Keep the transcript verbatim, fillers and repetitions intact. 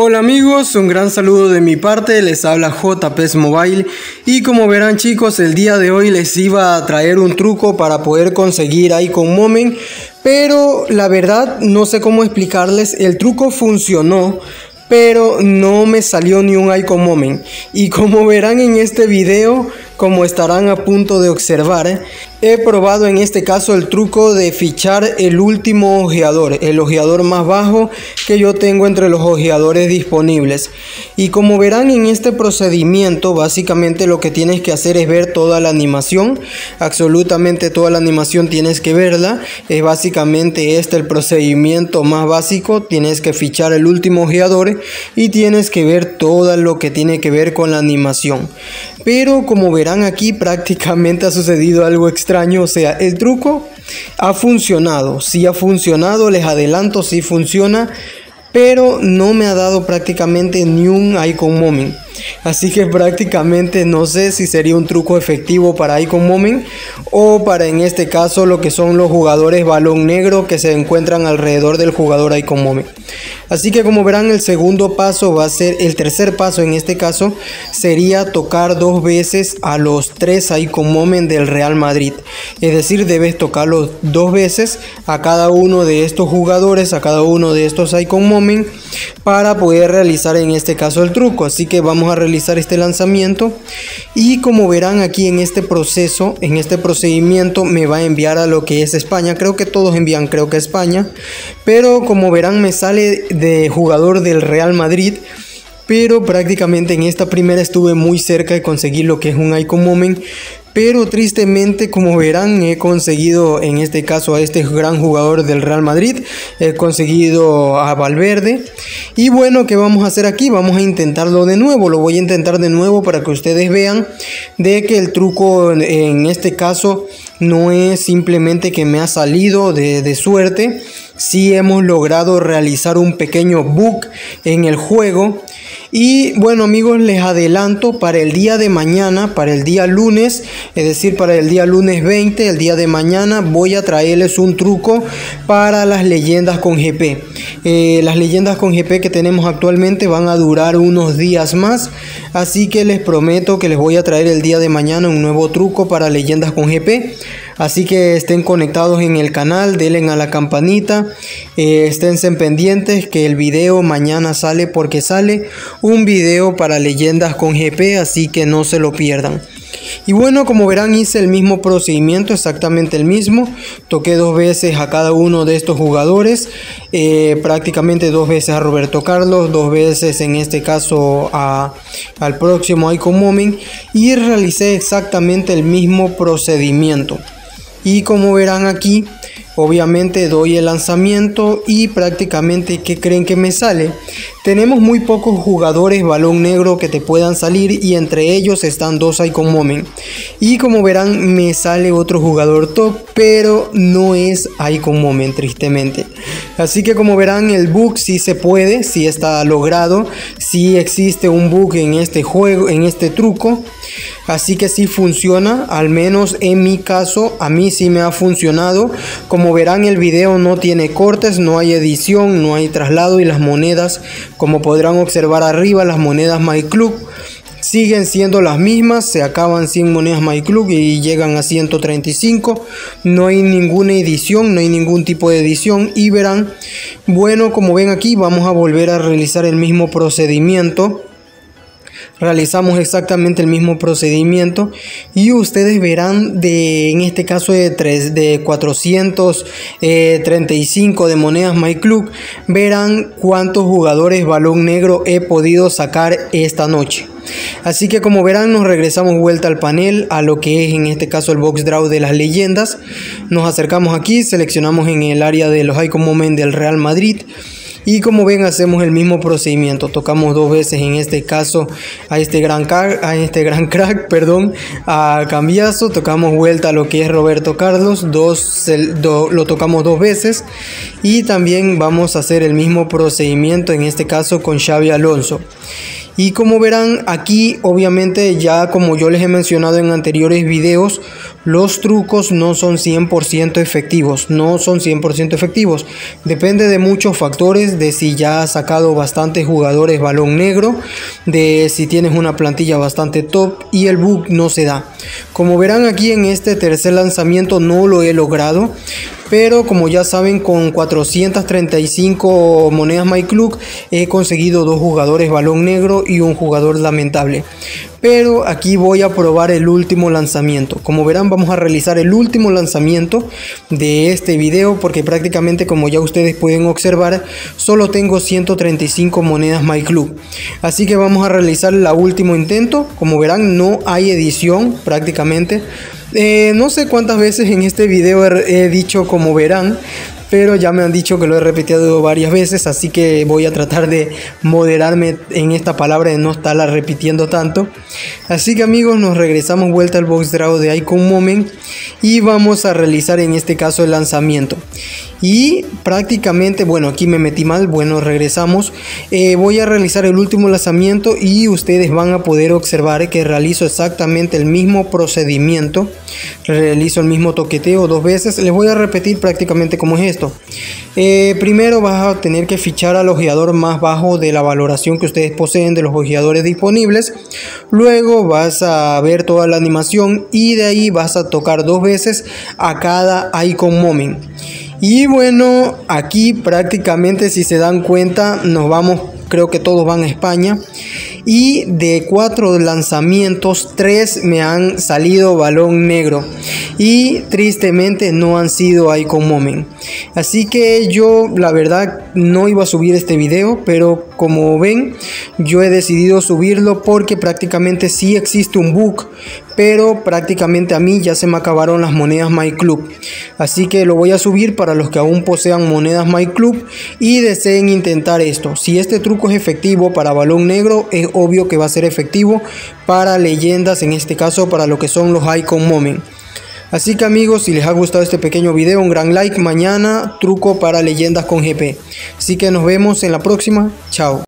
Hola amigos, un gran saludo de mi parte, les habla J P E Z Mobile y como verán chicos, el día de hoy les iba a traer un truco para poder conseguir Icon Moment, pero la verdad no sé cómo explicarles, el truco funcionó, pero no me salió ni un Icon Moment. Y como verán en este video, como estarán a punto de observar, he probado en este caso el truco de fichar el último ojeador, el ojeador más bajo que yo tengo entre los ojeadores disponibles. Y como verán en este procedimiento, básicamente lo que tienes que hacer es ver toda la animación, absolutamente toda la animación tienes que verla. Es básicamente este el procedimiento más básico, tienes que fichar el último ojeador y tienes que ver todo lo que tiene que ver con la animación. Pero como verán aquí prácticamente ha sucedido algo extraño, o sea, el truco ha funcionado, sí ha funcionado, les adelanto, sí funciona, pero no me ha dado prácticamente ni un Icon Moment. Así que prácticamente no sé si sería un truco efectivo para Icon Moment o para en este caso lo que son los jugadores balón negro que se encuentran alrededor del jugador Icon Moment. Así que como verán el segundo paso va a ser, el tercer paso en este caso sería tocar dos veces a los tres Icon Moment del Real Madrid. Es decir, debes tocarlos dos veces a cada uno de estos jugadores, a cada uno de estos Icon Moment para poder realizar en este caso el truco. Así que vamos a realizar este lanzamiento y como verán aquí en este proceso, en este procedimiento me va a enviar a lo que es España, creo que todos envían, creo que España, pero como verán me sale de jugador del Real Madrid, pero prácticamente en esta primera estuve muy cerca de conseguir lo que es un Icon Moment, pero tristemente como verán he conseguido en este caso a este gran jugador del Real Madrid, he conseguido a Valverde. Y bueno, ¿qué vamos a hacer aquí? Vamos a intentarlo de nuevo, lo voy a intentar de nuevo para que ustedes vean de que el truco en este caso no es simplemente que me ha salido de, de suerte, sí hemos logrado realizar un pequeño bug en el juego. Y bueno amigos, les adelanto, para el día de mañana, para el día lunes, es decir para el día lunes veinte, el día de mañana voy a traerles un truco para las leyendas con G P. Eh, las leyendas con G P que tenemos actualmente van a durar unos días más, así que les prometo que les voy a traer el día de mañana un nuevo truco para leyendas con G P. Así que estén conectados en el canal, denle a la campanita, eh, esténse pendientes que el video mañana sale, porque sale un video para leyendas con G P, así que no se lo pierdan. Y bueno, como verán hice el mismo procedimiento, exactamente el mismo, toqué dos veces a cada uno de estos jugadores, eh, prácticamente dos veces a Roberto Carlos, dos veces en este caso a, al próximo Icon Moment y realicé exactamente el mismo procedimiento. Y como verán aquí, obviamente doy el lanzamiento y prácticamente ¿qué creen que me sale? Tenemos muy pocos jugadores balón negro que te puedan salir y entre ellos están dos Icon Moment. Y como verán me sale otro jugador top, pero no es Icon Moment tristemente. Así que como verán el bug sí se puede, sí está logrado, sí existe un bug en este juego, en este truco. Así que sí funciona, al menos en mi caso a mí sí me ha funcionado. Como verán el video no tiene cortes, no hay edición, no hay traslado y las monedas, como podrán observar arriba, las monedas MyClub siguen siendo las mismas, se acaban cien monedas MyClub y llegan a ciento treinta y cinco, no hay ninguna edición, no hay ningún tipo de edición. Y verán, bueno como ven aquí vamos a volver a realizar el mismo procedimiento. Realizamos exactamente el mismo procedimiento y ustedes verán de en este caso de, tres, de cuatrocientos treinta y cinco de monedas MyClub, verán cuántos jugadores balón negro he podido sacar esta noche. Así que como verán nos regresamos vuelta al panel, a lo que es en este caso el box draw de las leyendas, nos acercamos aquí, seleccionamos en el área de los Icon Moment del Real Madrid. Y como ven hacemos el mismo procedimiento, tocamos dos veces en este caso a este gran, a este gran crack, perdón, a Cambiazo, tocamos vuelta a lo que es Roberto Carlos, dos, el, do, lo tocamos dos veces y también vamos a hacer el mismo procedimiento en este caso con Xavi Alonso. Y como verán aquí obviamente ya como yo les he mencionado en anteriores videos, los trucos no son cien por ciento efectivos, no son cien por ciento efectivos, depende de muchos factores, de si ya has sacado bastantes jugadores balón negro, de si tienes una plantilla bastante top y el bug no se da. Como verán aquí en este tercer lanzamiento no lo he logrado, pero como ya saben, con cuatrocientas treinta y cinco monedas MyClub he conseguido dos jugadores balón negro y un jugador lamentable. Pero aquí voy a probar el último lanzamiento. Como verán, vamos a realizar el último lanzamiento de este video, porque prácticamente, como ya ustedes pueden observar, solo tengo ciento treinta y cinco monedas MyClub. Así que vamos a realizar el último intento. Como verán, no hay edición prácticamente. Eh, no sé cuántas veces en este video he, he dicho como verán, pero ya me han dicho que lo he repetido varias veces, así que voy a tratar de moderarme en esta palabra, de no estarla repitiendo tanto. Así que amigos, nos regresamos vuelta al box draw de Icon Moment y vamos a realizar en este caso el lanzamiento. Y prácticamente, bueno, aquí me metí mal, bueno, regresamos. Eh, voy a realizar el último lanzamiento y ustedes van a poder observar que realizo exactamente el mismo procedimiento. Realizo el mismo toqueteo dos veces. Les voy a repetir prácticamente cómo es esto. Eh, primero vas a tener que fichar al ojeador más bajo de la valoración que ustedes poseen de los ojeadores disponibles. Luego vas a ver toda la animación y de ahí vas a tocar dos veces a cada Icon Moment. Y bueno, aquí prácticamente, si se dan cuenta, nos vamos, creo que todos van a España. Y de cuatro lanzamientos, tres me han salido balón negro. Y tristemente no han sido Icon Moment. Así que yo, la verdad, no iba a subir este video, pero como ven, yo he decidido subirlo porque prácticamente sí existe un bug. Pero prácticamente a mí ya se me acabaron las monedas MyClub. Así que lo voy a subir para los que aún posean monedas MyClub y deseen intentar esto. Si este truco es efectivo para balón negro, es obvio que va a ser efectivo para leyendas, en este caso para lo que son los Icon Moment. Así que amigos, si les ha gustado este pequeño video, un gran like. Mañana, truco para leyendas con G P. Así que nos vemos en la próxima. Chao.